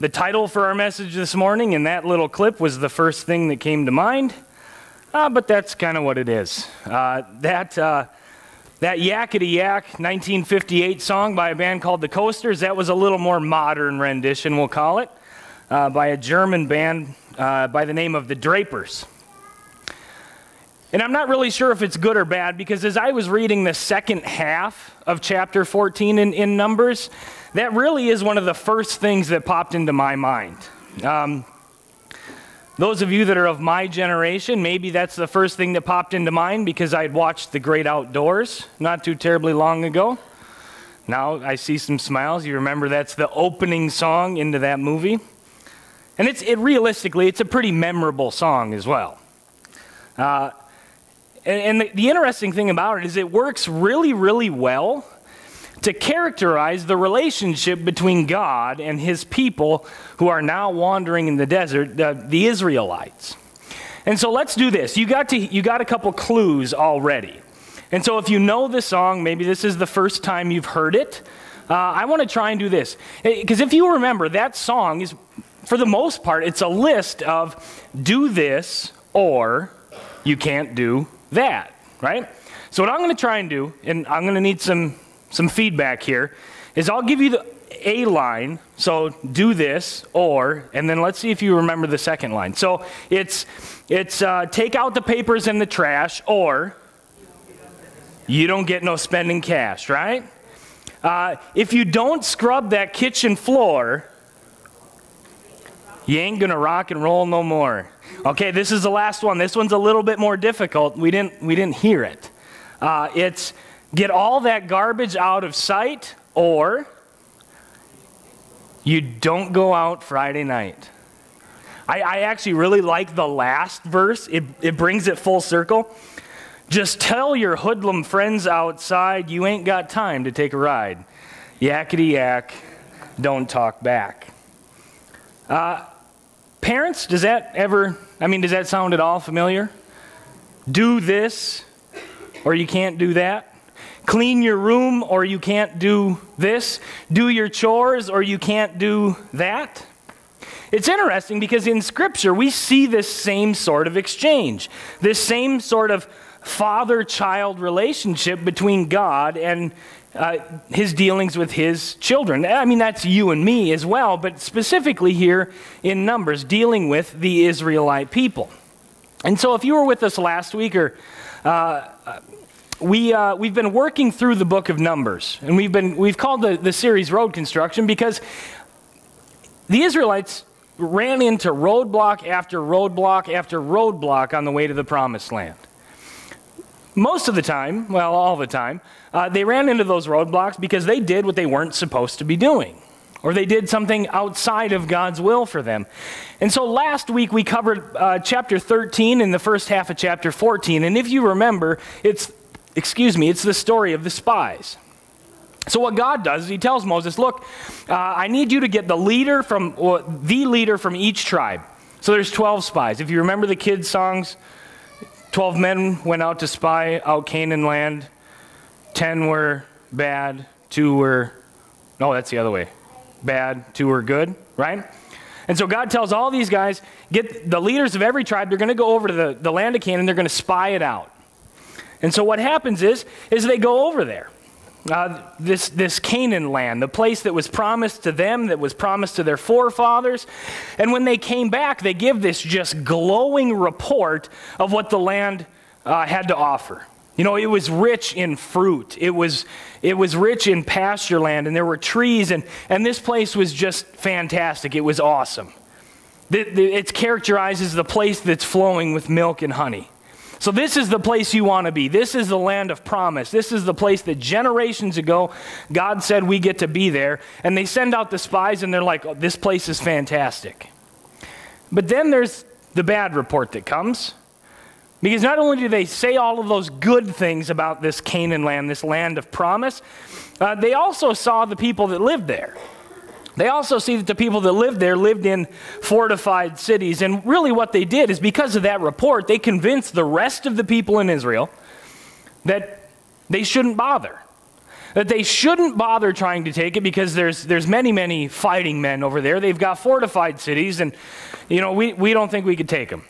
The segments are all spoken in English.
The title for our message this morning, and that little clip was the first thing that came to mind, but that's kind of what it is. That Yakety Yak 1958 song by a band called The Coasters, that was a little more modern rendition, we'll call it, by a German band by the name of The Drapers. And I'm not really sure if it's good or bad, because as I was reading the second half of chapter 14 in Numbers, that really is one of the first things that popped into my mind. Those of you that are of my generation, maybe that's the first thing that popped into mind because I'd watched The Great Outdoors not too terribly long ago. Now I see some smiles. You remember that's the opening song into that movie. And realistically, it's a pretty memorable song as well. And the interesting thing about it is it works really, really well to characterize the relationship between God and his people who are now wandering in the desert, the Israelites. And so let's do this. You got a couple clues already. And so if you know the song, maybe this is the first time you've heard it, I want to try and do this. Because if you remember, that song is, for the most part, it's a list of do this or you can't do that, right? So what I'm going to try and do, and I'm going to need some feedback here, is I'll give you a line, so do this, or, and then let's see if you remember the second line. So it's take out the papers and the trash, or you don't get no spending cash, right? If you don't scrub that kitchen floor, you ain't gonna rock and roll no more. Okay, this is the last one. This one's a little bit more difficult. We didn't hear it. It's get all that garbage out of sight, or you don't go out Friday night. I actually really like the last verse. It brings it full circle. Just tell your hoodlum friends outside you ain't got time to take a ride. Yakety yak, don't talk back. Parents, does that sound at all familiar? Do this, or you can't do that. Clean your room, or you can't do this. Do your chores, or you can't do that. It's interesting because in Scripture, we see this same sort of exchange, this same sort of father-child relationship between God and his dealings with his children. I mean, that's you and me as well, but specifically here in Numbers, dealing with the Israelite people. And so if you were with us last week, or we've been working through the book of Numbers, and we've called the series Road Construction because the Israelites ran into roadblock after roadblock after roadblock on the way to the Promised Land. Most of the time, well, all the time, they ran into those roadblocks because they did what they weren't supposed to be doing, or they did something outside of God's will for them. And so last week we covered chapter 13 and the first half of chapter 14, and if you remember, it's the story of the spies. So what God does is he tells Moses, look, I need you to get the leader from each tribe. So there's 12 spies. If you remember the kids' songs, 12 men went out to spy out Canaan land. 10 were bad, 2 were, no, that's the other way. Bad, 2 were good, right? And so God tells all these guys, get the leaders of every tribe, they're going to go over to the land of Canaan, they're going to spy it out. And so what happens is they go over there, this Canaan land, the place that was promised to them, that was promised to their forefathers. And when they came back, they give this just glowing report of what the land had to offer. You know, it was rich in fruit. It was rich in pasture land, and there were trees, and this place was just fantastic. It was awesome. It characterizes the place that's flowing with milk and honey. So this is the place you want to be. This is the land of promise. This is the place that generations ago, God said we get to be there. And they send out the spies and they're like, oh, this place is fantastic. But then there's the bad report that comes. Because not only do they say all of those good things about this Canaan land, this land of promise, they also saw the people that lived there. They also see that the people that lived there lived in fortified cities. And really what they did is because of that report, they convinced the rest of the people in Israel that they shouldn't bother. that they shouldn't bother trying to take it because there's many fighting men over there. They've got fortified cities, and you know, we don't think we could take them.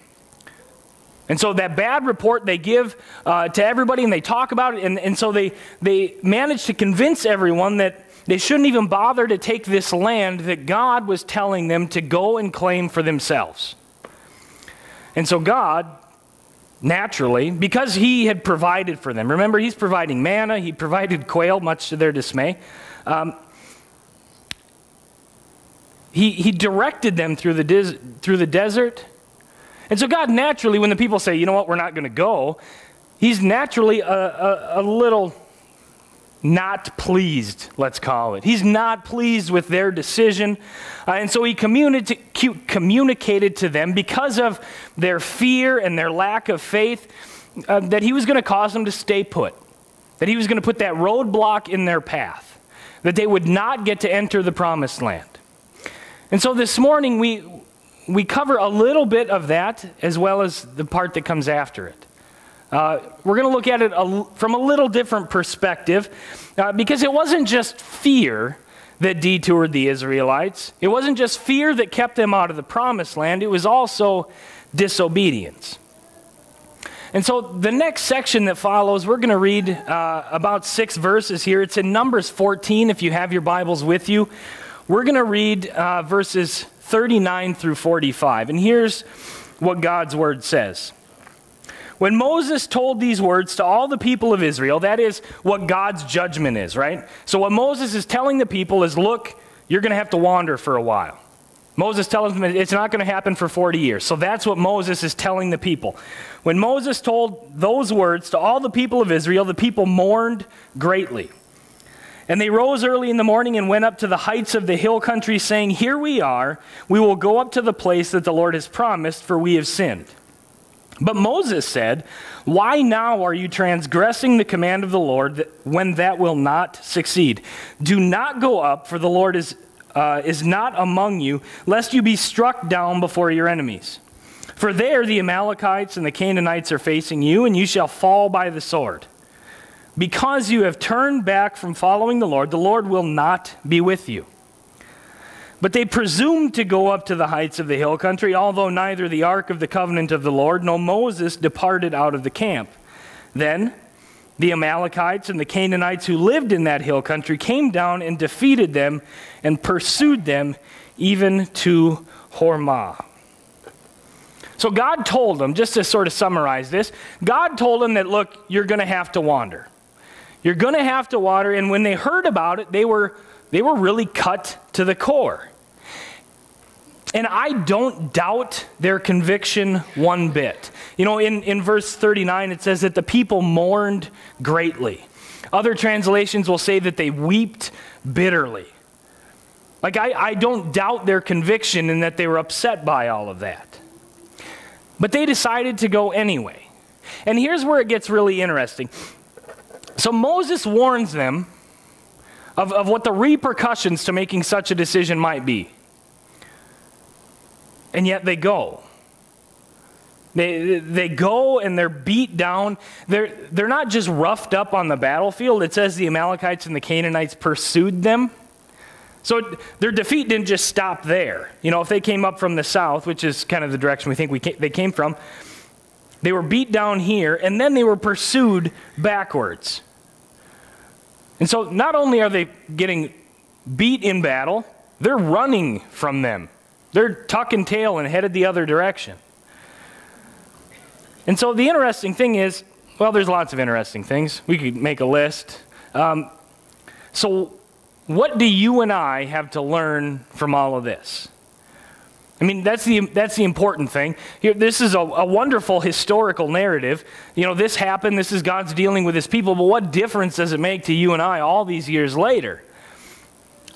And so that bad report they give to everybody, and they talk about it, and so they manage to convince everyone that they shouldn't even bother to take this land that God was telling them to go and claim for themselves. And so God, naturally, because he had provided for them, remember, he's providing manna, he provided quail, much to their dismay. He directed them through the desert. And so God naturally, when the people say, you know what, we're not going to go, he's naturally a little not pleased, let's call it. He's not pleased with their decision. And so he communicated to them, because of their fear and their lack of faith, that he was going to cause them to stay put, that he was going to put that roadblock in their path, that they would not get to enter the promised land. And so this morning we cover a little bit of that, as well as the part that comes after it. We're going to look at it from a little different perspective, because it wasn't just fear that detoured the Israelites. It wasn't just fear that kept them out of the promised land. It was also disobedience. And so the next section that follows, we're going to read about 6 verses here. It's in Numbers 14, if you have your Bibles with you. We're going to read verses 39 through 45. And here's what God's word says. When Moses told these words to all the people of Israel, that is what God's judgment is, right? So what Moses is telling the people is, look, you're going to have to wander for a while. Moses tells them it's not going to happen for 40 years. So that's what Moses is telling the people. When Moses told those words to all the people of Israel, the people mourned greatly. And they rose early in the morning and went up to the heights of the hill country, saying, here we are, we will go up to the place that the Lord has promised, for we have sinned. But Moses said, why now are you transgressing the command of the Lord when that will not succeed? Do not go up, for the Lord is not among you, lest you be struck down before your enemies. For there the Amalekites and the Canaanites are facing you, and you shall fall by the sword. Because you have turned back from following the Lord will not be with you. But they presumed to go up to the heights of the hill country, although neither the ark of the covenant of the Lord nor Moses departed out of the camp. Then the Amalekites and the Canaanites who lived in that hill country came down and defeated them and pursued them even to Hormah. So God told them, just to sort of summarize this, God told them that, look, you're going to have to wander. You're going to have to wander. And when they heard about it, they were really cut to the core. And I don't doubt their conviction one bit. You know, in verse 39, it says that the people mourned greatly. Other translations will say that they wept bitterly. Like, I don't doubt their conviction and that they were upset by all of that. But they decided to go anyway. And here's where it gets really interesting. So Moses warns them of what the repercussions to making such a decision might be. And yet they go. They go and they're beat down. They're not just roughed up on the battlefield. It says the Amalekites and the Canaanites pursued them. So their defeat didn't just stop there. You know, if they came up from the south, which is kind of the direction we think they came from, they were beat down here, and then they were pursued backwards. And so not only are they getting beat in battle, they're running from them. They're tucking tail and headed the other direction. And so the interesting thing is, well, there's lots of interesting things. We could make a list. So what do you and I have to learn from all of this? I mean, that's the important thing. Here, this is a wonderful historical narrative. You know, this happened, this is God's dealing with his people, but what difference does it make to you and I all these years later?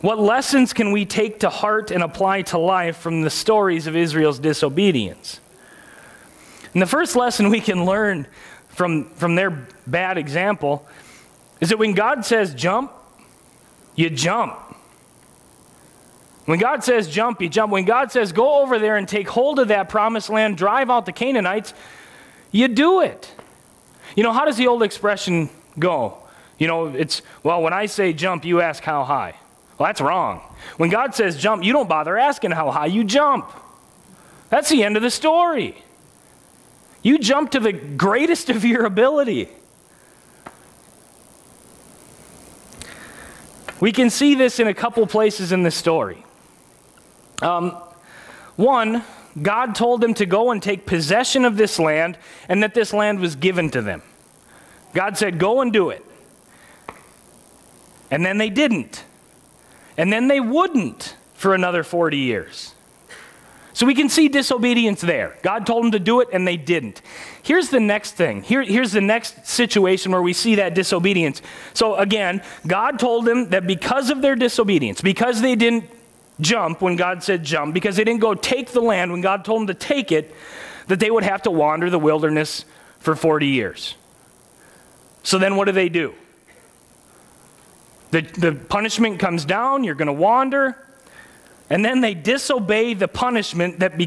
What lessons can we take to heart and apply to life from the stories of Israel's disobedience? And the first lesson we can learn from their bad example is that when God says jump, you jump. When God says jump, you jump. When God says go over there and take hold of that promised land, drive out the Canaanites, you do it. You know, how does the old expression go? You know, it's, well, when I say jump, you ask how high. Well, that's wrong. When God says jump, you don't bother asking how high, you jump. That's the end of the story. You jump to the greatest of your ability. We can see this in a couple places in this story. One, God told them to go and take possession of this land and that this land was given to them. God said, go and do it. And then they didn't. And then they wouldn't for another 40 years. So we can see disobedience there. God told them to do it and they didn't. Here's the next thing. Here's the next situation where we see that disobedience. So again, God told them that because of their disobedience, because they didn't jump when God said jump, because they didn't go take the land when God told them to take it, that they would have to wander the wilderness for 40 years. So then what do? The punishment comes down, you're going to wander, and then they disobey the punishment that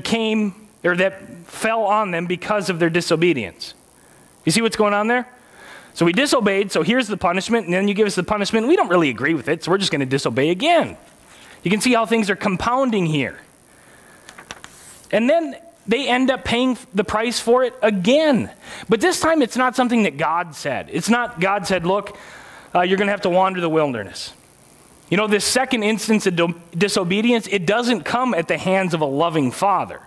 fell on them because of their disobedience. You see what's going on there? So we disobeyed, so here's the punishment, and then you give us the punishment, and we don't really agree with it, so we're just going to disobey again. You can see how things are compounding here. And then they end up paying the price for it again. But this time it's not something that God said. It's not God said, look, you're going to have to wander the wilderness. You know, this second instance of disobedience, it doesn't come at the hands of a loving father.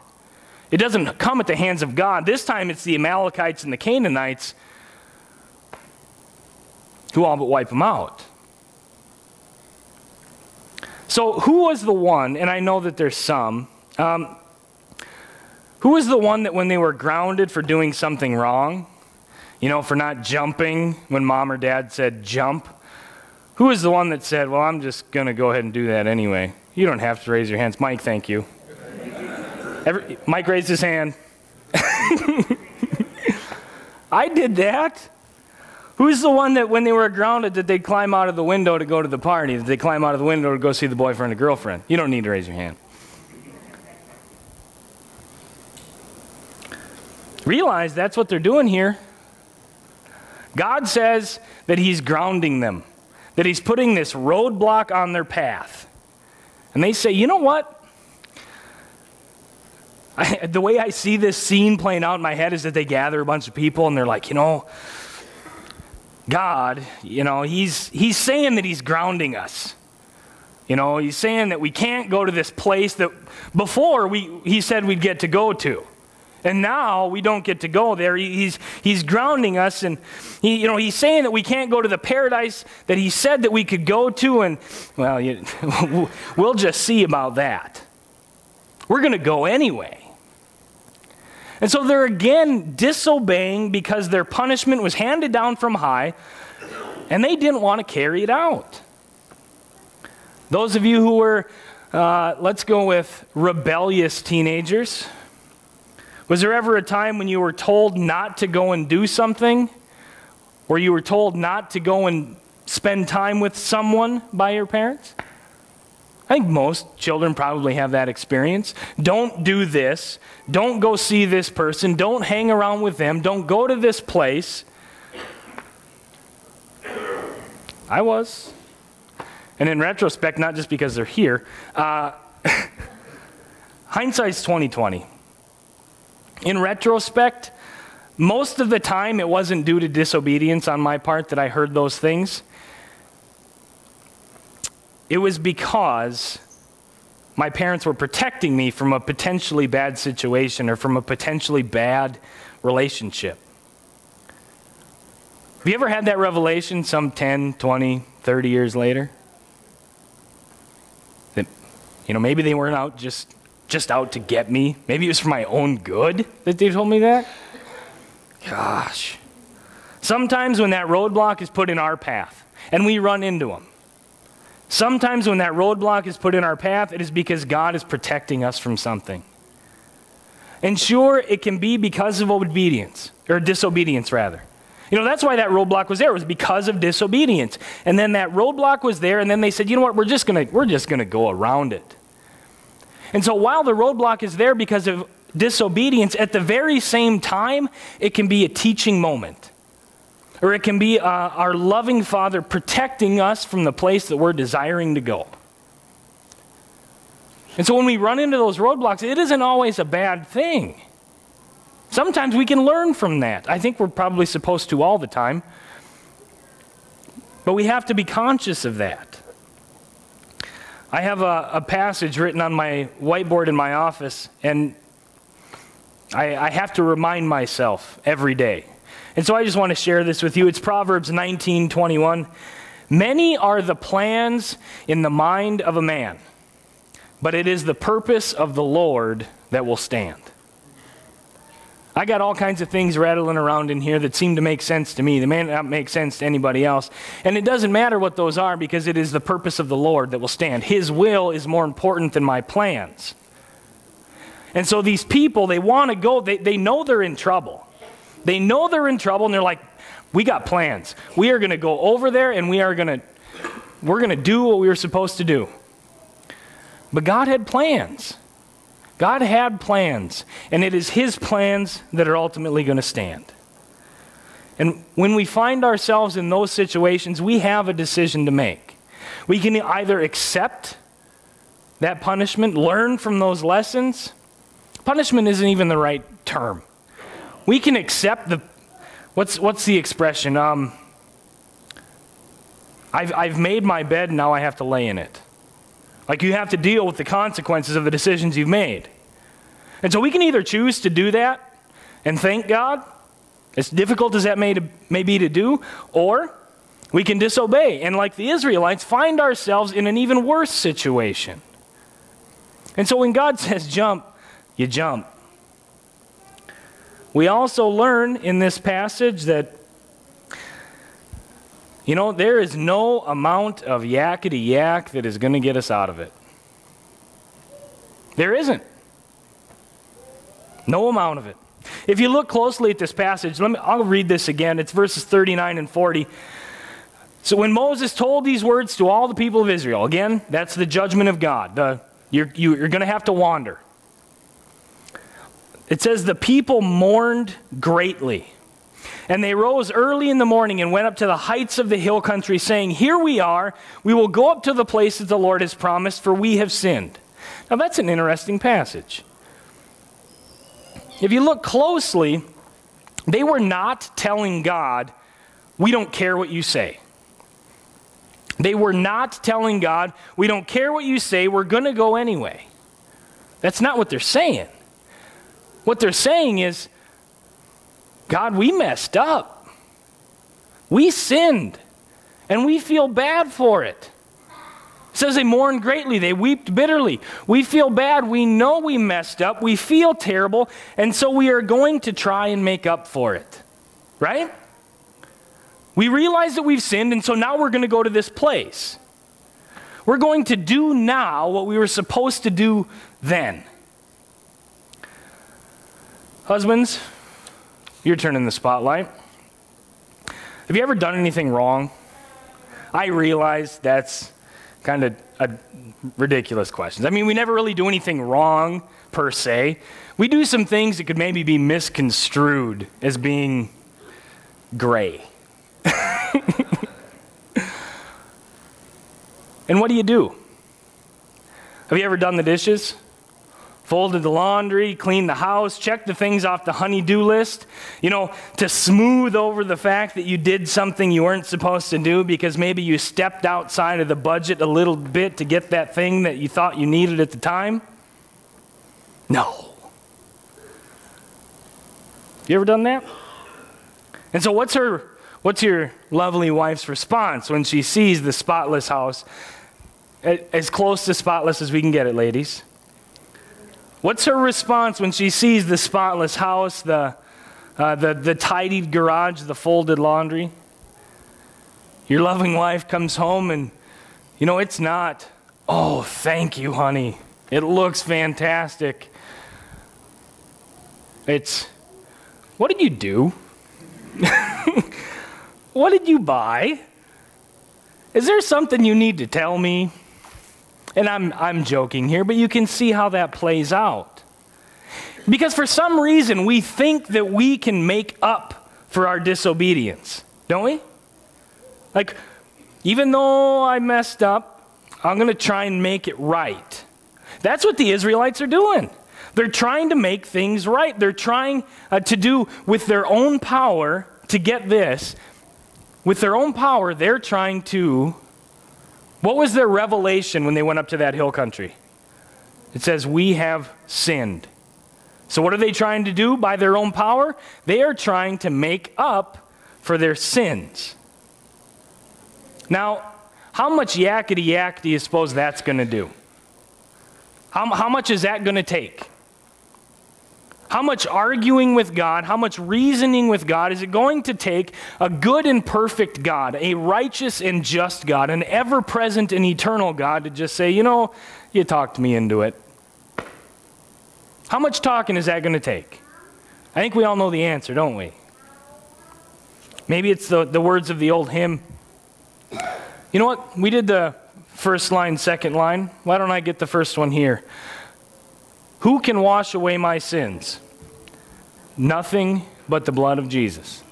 It doesn't come at the hands of God. This time it's the Amalekites and the Canaanites who all but wipe them out. So who was the one, and I know that there's some, who was the one that when they were grounded for doing something wrong, you know, for not jumping when mom or dad said jump, who is the one that said, well, I'm just going to go ahead and do that anyway? You don't have to raise your hands. Mike, thank you. Mike raised his hand. I did that. Who's the one that when they were grounded that they'd climb out of the window to go to the party, that they climb out of the window to go see the boyfriend or girlfriend? You don't need to raise your hand. Realize that's what they're doing here. God says that he's grounding them, that he's putting this roadblock on their path. And they say, you know what? The way I see this scene playing out in my head is that they gather a bunch of people and they're like, you know, God, you know, he's saying that he's grounding us. You know, he's saying that we can't go to this place that before he said we'd get to go to. And now we don't get to go there. He's grounding us, and he's saying that we can't go to the paradise that he said that we could go to, and, well, we'll just see about that. We're going to go anyway. And so they're again disobeying because their punishment was handed down from high, and they didn't want to carry it out. Those of you who were, let's go with rebellious teenagers, was there ever a time when you were told not to go and do something? Or you were told not to go and spend time with someone by your parents? I think most children probably have that experience. Don't do this. Don't go see this person. Don't hang around with them. Don't go to this place. I was. And in retrospect, not just because they're here, hindsight's 20/20. In retrospect, most of the time it wasn't due to disobedience on my part that I heard those things. It was because my parents were protecting me from a potentially bad situation or from a potentially bad relationship. Have you ever had that revelation some 10, 20, 30 years later? That, you know, maybe they weren't out just out to get me. Maybe it was for my own good that they told me that. Gosh. Sometimes when that roadblock is put in our path and we run into them, sometimes when that roadblock is put in our path, it is because God is protecting us from something. And sure, it can be because of obedience, or disobedience rather. You know, that's why that roadblock was there. It was because of disobedience. And then that roadblock was there, and then they said, you know what, we're just gonna go around it. And so while the roadblock is there because of disobedience, at the very same time, it can be a teaching moment. Or it can be our loving Father protecting us from the place that we're desiring to go. And so when we run into those roadblocks, it isn't always a bad thing. Sometimes we can learn from that. I think we're probably supposed to all the time. But we have to be conscious of that. I have a passage written on my whiteboard in my office, and I have to remind myself every day. And so I just want to share this with you. It's Proverbs 19:21. Many are the plans in the mind of a man, but it is the purpose of the Lord that will stand. I got all kinds of things rattling around in here that seem to make sense to me. They may not make sense to anybody else. And it doesn't matter what those are, because it is the purpose of the Lord that will stand. His will is more important than my plans. And so these people, they want to go. They know they're in trouble. They know they're in trouble, and they're like, we got plans. We are going to go over there, and we're going to do what we were supposed to do. But God had plans. God had plans, and it is His plans that are ultimately going to stand. And when we find ourselves in those situations, we have a decision to make. We can either accept that punishment, learn from those lessons. Punishment isn't even the right term. We can accept the, what's the expression? I've made my bed, now I have to lay in it. Like, you have to deal with the consequences of the decisions you've made. And so we can either choose to do that and thank God, as difficult as that may be to do, or we can disobey and, like the Israelites, find ourselves in an even worse situation. And so when God says jump, you jump. We also learn in this passage that, you know, there is no amount of yakety yak that is going to get us out of it. There isn't. No amount of it. If you look closely at this passage, I'll read this again. It's verses 39 and 40. So when Moses told these words to all the people of Israel, again, that's the judgment of God. You're going to have to wander. It says, the people mourned greatly. And they rose early in the morning and went up to the heights of the hill country, saying, here we are, we will go up to the place that the Lord has promised, for we have sinned. Now that's an interesting passage. If you look closely, they were not telling God, we don't care what you say. They were not telling God, we don't care what you say, we're going to go anyway. That's not what they're saying. What they're saying is, God, we messed up. We sinned, and we feel bad for it. It says they mourned greatly. They wept bitterly. We feel bad. We know we messed up. We feel terrible, and so we are going to try and make up for it, right? We realize that we've sinned, and so now we're going to go to this place. We're going to do now what we were supposed to do then. Husbands, your turn in the spotlight. Have you ever done anything wrong? I realize that's kind of a ridiculous question. I mean, we never really do anything wrong, per se. We do some things that could maybe be misconstrued as being gray. And what do you do? Have you ever done the dishes? Folded the laundry, cleaned the house, checked the things off the honey-do list, you know, to smooth over the fact that you did something you weren't supposed to do because maybe you stepped outside of the budget a little bit to get that thing that you thought you needed at the time? No. You ever done that? And so what's your lovely wife's response when she sees the spotless house? As close to spotless as we can get it, ladies. What's her response when she sees the spotless house, the tidied garage, the folded laundry? Your loving wife comes home and, you know, it's not, oh, thank you, honey. It looks fantastic. It's, what did you do? What did you buy? Is there something you need to tell me? And I'm joking here, but you can see how that plays out. Because for some reason, we think that we can make up for our disobedience. don't we? Like, even though I messed up, I'm going to try and make it right. That's what the Israelites are doing. They're trying to make things right. They're trying to do with their own power to get this. With their own power, they're trying to... What was their revelation when they went up to that hill country? It says, we have sinned. So what are they trying to do by their own power? They are trying to make up for their sins. Now, how much yakety yak do you suppose that's going to do? How much is that going to take? How much arguing with God, how much reasoning with God is it going to take? A good and perfect God, a righteous and just God, an ever-present and eternal God to just say, you know, you talked me into it. How much talking is that going to take? I think we all know the answer, don't we? Maybe it's the words of the old hymn. You know what? We did the first line, second line. Why don't I get the first one here? Who can wash away my sins? Nothing but the blood of Jesus.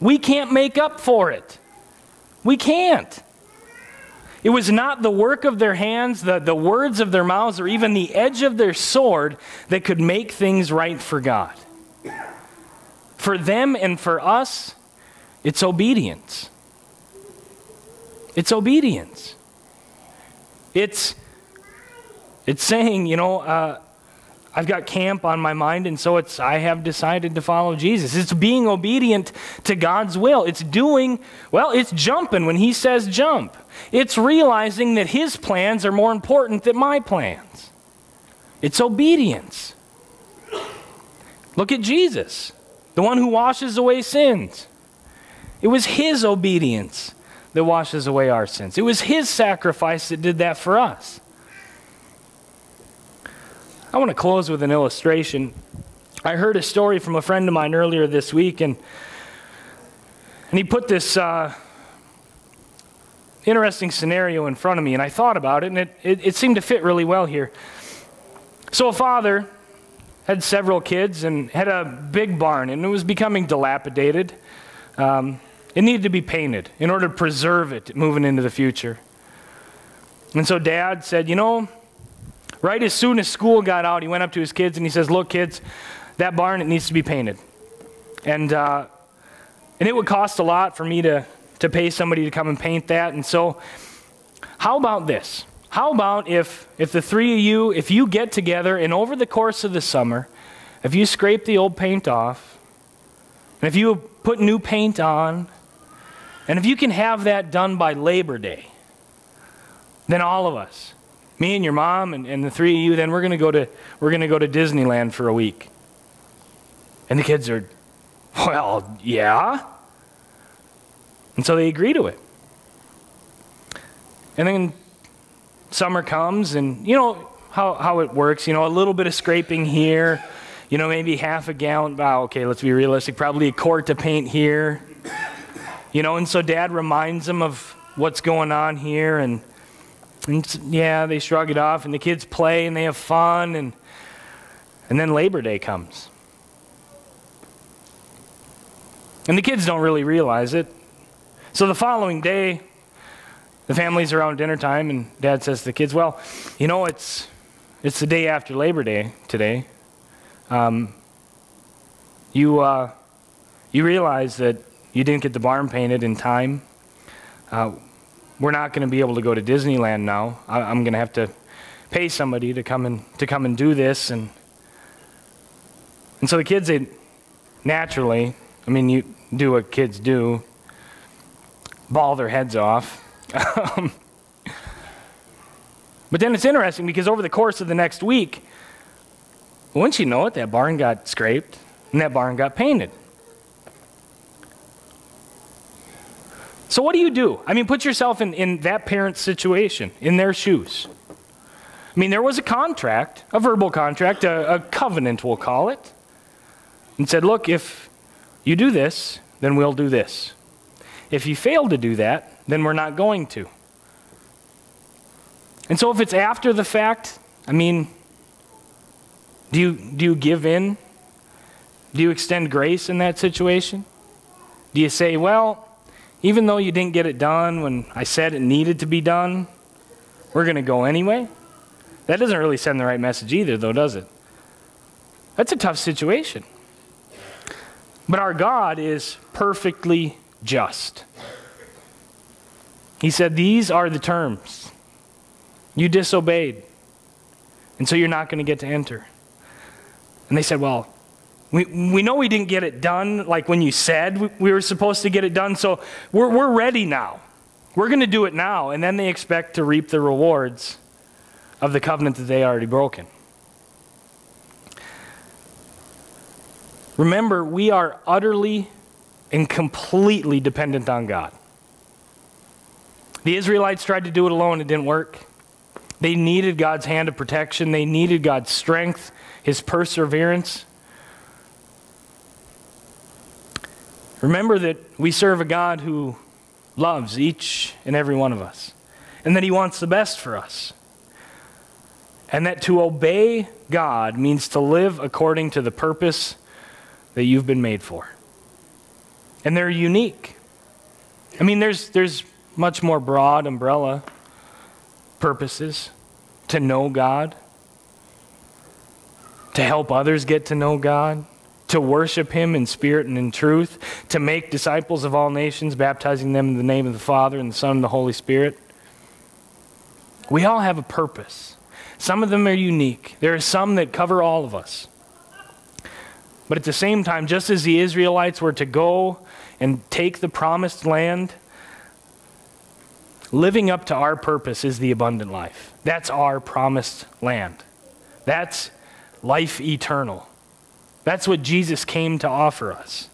We can't make up for it. We can't. It was not the work of their hands, the words of their mouths, or even the edge of their sword that could make things right for God. For them and for us, it's obedience. It's obedience. It's saying, you know, I've got camp on my mind, and so I have decided to follow Jesus. It's being obedient to God's will. It's doing, well, it's jumping when he says jump. It's realizing that his plans are more important than my plans. It's obedience. Look at Jesus, the one who washes away sins. It was his obedience that washes away our sins. It was his sacrifice that did that for us. I want to close with an illustration. I heard a story from a friend of mine earlier this week, and he put this interesting scenario in front of me, and I thought about it, and it seemed to fit really well here. So a father had several kids and had a big barn, and it was becoming dilapidated. It needed to be painted in order to preserve it moving into the future. And so Dad said, you know, right as soon as school got out, he went up to his kids and he says, look, kids, that barn, it needs to be painted. And it would cost a lot for me to pay somebody to come and paint that. And so how about this? How about if the three of you, if you get together and over the course of the summer, if you scrape the old paint off, and if you put new paint on, and if you can have that done by Labor Day, then all of us, me and your mom and the three of you, then we're gonna go to Disneyland for a week. And the kids are, well, yeah. And so they agree to it. And then summer comes, and you know how it works, you know, a little bit of scraping here, you know, maybe half a gallon, wow, okay, let's be realistic, probably a quart of paint here. You know, and so Dad reminds them of what's going on here, and yeah, they shrug it off, and the kids play, and they have fun, and then Labor Day comes. And the kids don't really realize it. So the following day, the family's around dinner time, and Dad says to the kids, well, you know, it's the day after Labor Day today. You realize that you didn't get the barn painted in time. We're not going to be able to go to Disneyland now. I'm going to have to pay somebody to come and do this, and so the kids, they naturally, I mean, you do what kids do, ball their heads off. But then it's interesting because over the course of the next week, once you know it, that barn got scraped and that barn got painted. So what do you do? I mean, put yourself in that parent's situation, in their shoes. I mean, there was a contract, a verbal contract, a covenant, we'll call it, and said, look, if you do this, then we'll do this. If you fail to do that, then we're not going to. And so if it's after the fact, I mean, do you give in? Do you extend grace in that situation? Do you say, well, Even though you didn't get it done when I said it needed to be done, we're going to go anyway. That doesn't really send the right message either, though, does it? That's a tough situation. But our God is perfectly just. He said, these are the terms. You disobeyed, and so you're not going to get to enter. And they said, well, we know we didn't get it done like when you said we were supposed to get it done, so we're ready now. We're going to do it now. And then they expect to reap the rewards of the covenant that they already broken. Remember, we are utterly and completely dependent on God. The Israelites tried to do it alone. It didn't work. They needed God's hand of protection. They needed God's strength, his perseverance. Remember that we serve a God who loves each and every one of us, and that he wants the best for us, and that to obey God means to live according to the purpose that you've been made for. And they're unique. I mean, there's much more broad umbrella purposes to know God, to help others get to know God, to worship him in spirit and in truth, to make disciples of all nations, baptizing them in the name of the Father and the Son and the Holy Spirit. We all have a purpose. Some of them are unique. There are some that cover all of us. But at the same time, just as the Israelites were to go and take the promised land, living up to our purpose is the abundant life. That's our promised land. That's life eternal. That's what Jesus came to offer us.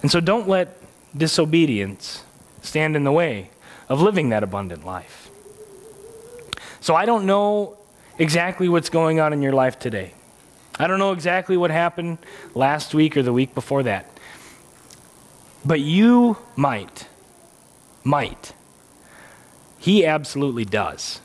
And so don't let disobedience stand in the way of living that abundant life. So I don't know exactly what's going on in your life today. I don't know exactly what happened last week or the week before that. But you might. He absolutely does.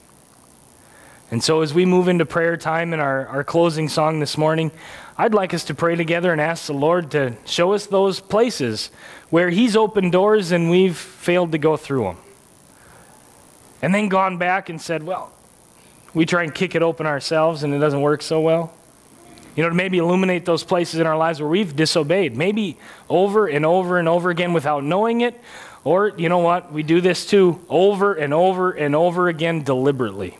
And so as we move into prayer time and our closing song this morning, I'd like us to pray together and ask the Lord to show us those places where he's opened doors and we've failed to go through them. And then gone back and said, well, we try and kick it open ourselves and it doesn't work so well. You know, to maybe illuminate those places in our lives where we've disobeyed, maybe over and over and over again without knowing it. Or, you know what, we do this too, over and over and over again deliberately.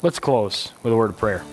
Let's close with a word of prayer.